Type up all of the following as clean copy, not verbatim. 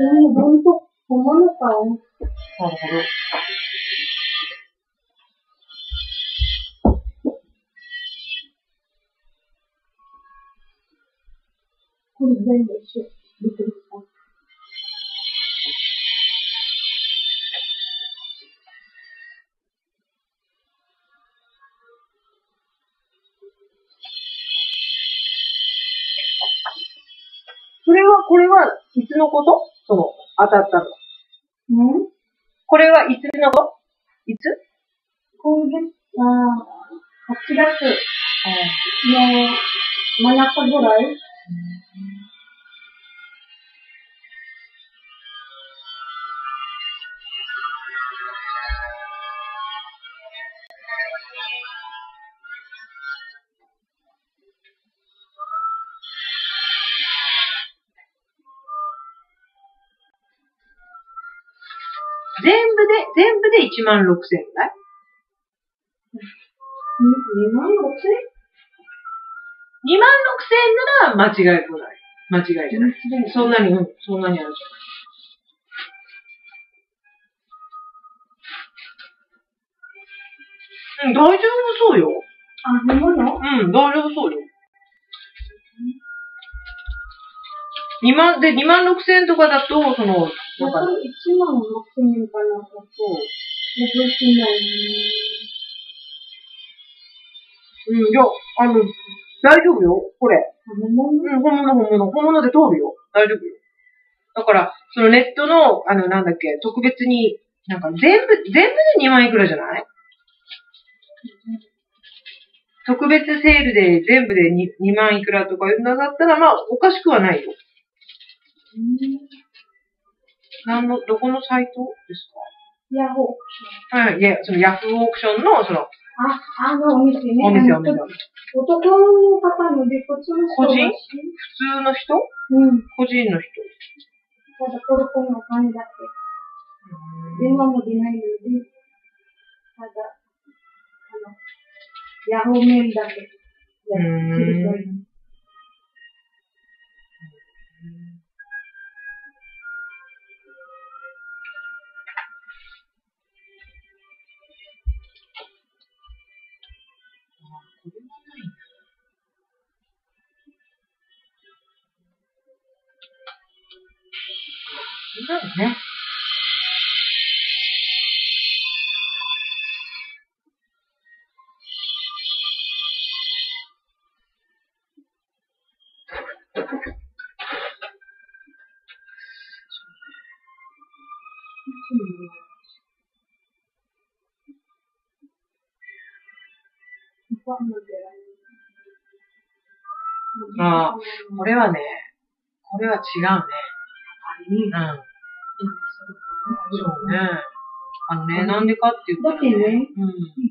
それの分と小物かを。なるほど。これ全部一緒。びっくりした。いつのことその、当たったの。んこれはいつのこといつ今月、8月の真中ぐらい全部で16000円ぐらい ?26000円なら間違いない。間違いじゃない。そんなに、そんなにあるじゃない。うん、大丈夫そうよ。あ、ほんまだ？うん、大丈夫そうよ。26000円とかだと、その、1万6000円かな、そう。うん、いや、大丈夫よ、これ。うん、本物で通るよ。大丈夫よ。だから、そのネットの、なんだっけ、特別に、なんか全部で2万いくらじゃない？特別セールで全部で 2万いくらとか言うんだったら、まあ、おかしくはないよ。どこのサイトですか？ヤフオークション。うん、いや、そのヤフオークションの、その、お店ね。お店。男の方ので、普通の人。個人？普通の人？うん。個人の人。ただ、トルコのお金だけ。電話も出ないので、ただ、ヤフオメールだけ。そうですね。ああ、これは違うね。うん。そうね。なんでかっていうと。だってね、1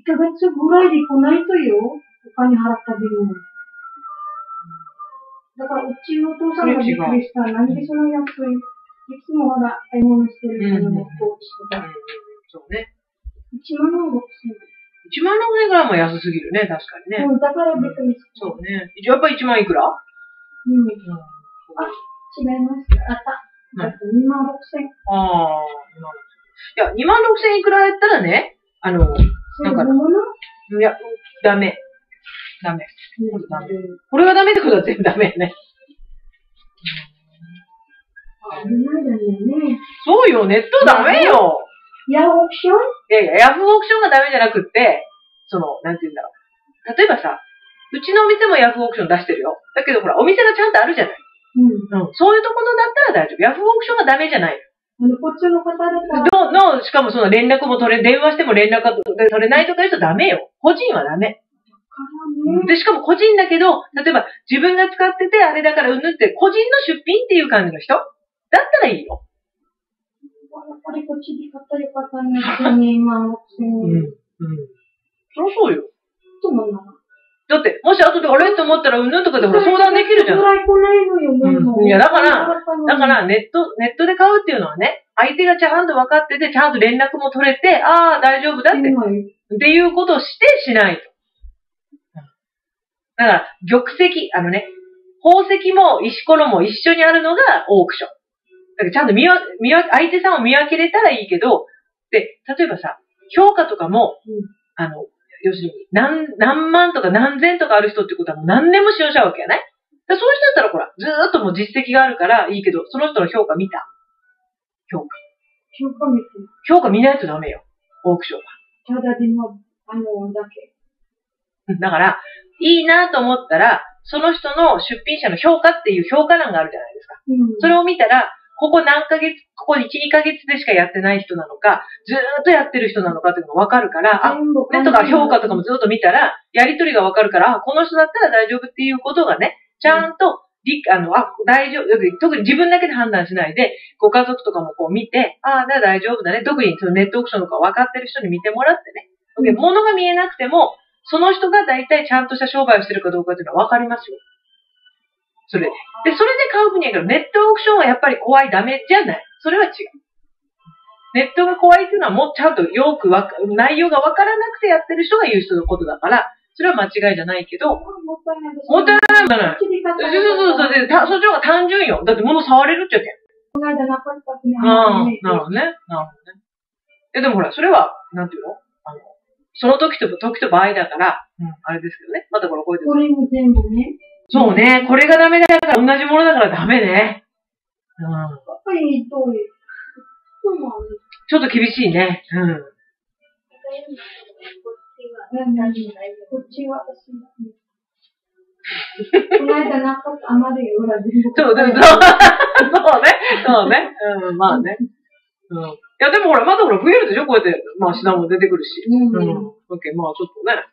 ヶ月ぐらいで来ないとよ。お金払ったビルも。だから、うちのお父さんがびっくりした。なんでその安い。いつもほら、買い物してるけども、放置してた。そうね。16000円。16000円ぐらいも安すぎるね、確かにね。うん、だからびっくりした。そうね。やっぱり1万いくら？うん。あ、違います。あった。26000円。ああ、26000円。いや、26000円いくらやったらね、なんか、いや、ダメ。これはダメってことは全部ダメやね。そうよ、ネットダメよ。ヤフオクション？ヤフオクションがダメじゃなくって、その、なんて言うんだろう。例えばさ、うちのお店もヤフオクション出してるよ。だけどほら、お店がちゃんとあるじゃない。そういうところだったら大丈夫。ヤフオークションはダメじゃない。こっちの方だったら。しかもその連絡も取れ、電話しても連絡が取れないとかいう人ダメよ。個人はダメ。で、しかも個人だけど、例えば自分が使っててあれだからうんぬんって、個人の出品っていう感じの人だったらいいよ。やっぱりこっちで買ったり買ったりなんてね、今の。そりゃそうよ。そうなんだ。だって、もし後であれと思ったら、うんぬんとかでも相談できるじゃん。いや、だから、ネットで買うっていうのはね、相手がちゃんと分かってて、ちゃんと連絡も取れて、ああ、大丈夫だって、っていうことをしてしないと。だから、玉石、宝石も石ころも一緒にあるのがオークション。なんかちゃんと相手さんを見分けれたらいいけど、で、例えばさ、評価とかも、要するに、何万とか何千とかある人ってことはもう何年も使用しちゃうわけやね。だそういう人だったらほら、ずーっともう実績があるからいいけど、その人の評価見た。評価見ないとダメよ。オークションは。ただでも、だけ。だから、いいなと思ったら、その人の出品者の評価っていう評価欄があるじゃないですか。うん、それを見たら、ここ1、2ヶ月でしかやってない人なのか、ずーっとやってる人なのかっていうのがわかるから、あ、ねとか評価とかもずっと見たら、やりとりがわかるから、あ、この人だったら大丈夫っていうことがね、ちゃんと、大丈夫、特に自分だけで判断しないで、ご家族とかもこう見て、ああ、大丈夫だね。特にそのネットオークションとか分かってる人に見てもらってね。うん、物が見えなくても、その人が大体ちゃんとした商売をしてるかどうかっていうのは分かりますよ。それで。で、それで買う分にはいいけど、ネットオークションはやっぱり怖いダメじゃない。それは違う。ネットが怖いっていうのはもうちゃんとよく内容が分からなくてやってる人が言う人のことだから、それは間違いじゃないけど、もったいない。もったいないじゃない。そう、そっちの方が単純よ。だって物触れるっちゃけん。この間なかったですね。なるほどね。なるほどね。でもほら、それは、なんていうのその時と場合だから、あれですけどね。またこれこうやって。これも全部ね。そうね。これがダメだから、同じものだからダメね。やっぱりそういう。ちょっと厳しいね。こっちは私も。この間なかった、余るよ、裏で。そうね。まあね。いや、でもほら、まだほら、増えるでしょこうやって、まあ、品も出てくるし。まあ、ちょっとね。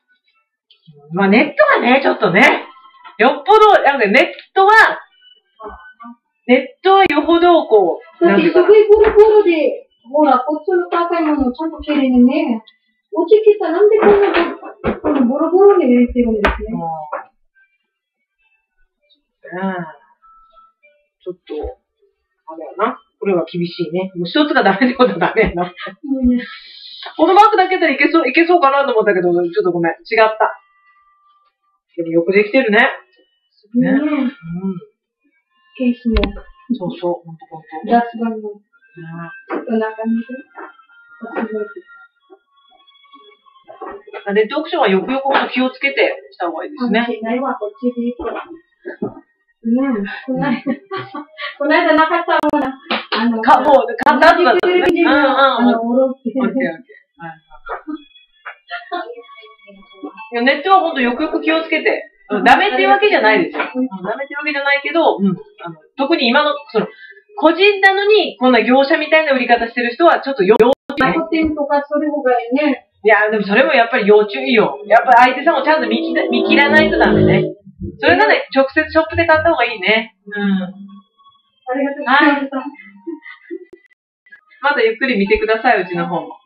まあ、ネットはね、ちょっとね。よっぽど、ネットはよほど、こう。だって、すごいボロボロで、ほら、こっちの高いものをちゃんと綺麗にね。落ちてたなんでこんなボロボロに入れてるんですね。ちょっと、あれやな。これは厳しいね。もう一つがダメってことはダメやな。このマークだけだったらいけそうかなと思ったけど、ちょっとごめん。違った。でもよくできてるね。ケースも。そうそう。ほんとほんと。ガスバンも。ちょっと中見て。ネットオークションはよくよく気をつけてした方がいいですね。この間なかったもんな。もう、簡単だったね。ネットは本当よくよく気をつけて、ダメっていうわけじゃないですよ。ダメっていうわけじゃないけど、特に今の、個人なのに、こんな業者みたいな売り方してる人は、ちょっと要注意。店とかそれほかにね。いや、でもそれもやっぱり要注意よ。やっぱり相手さんをちゃんと見切らないとダメね。それなら直接ショップで買った方がいいね。ありがとうございます。まだゆっくり見てください、うちの方も。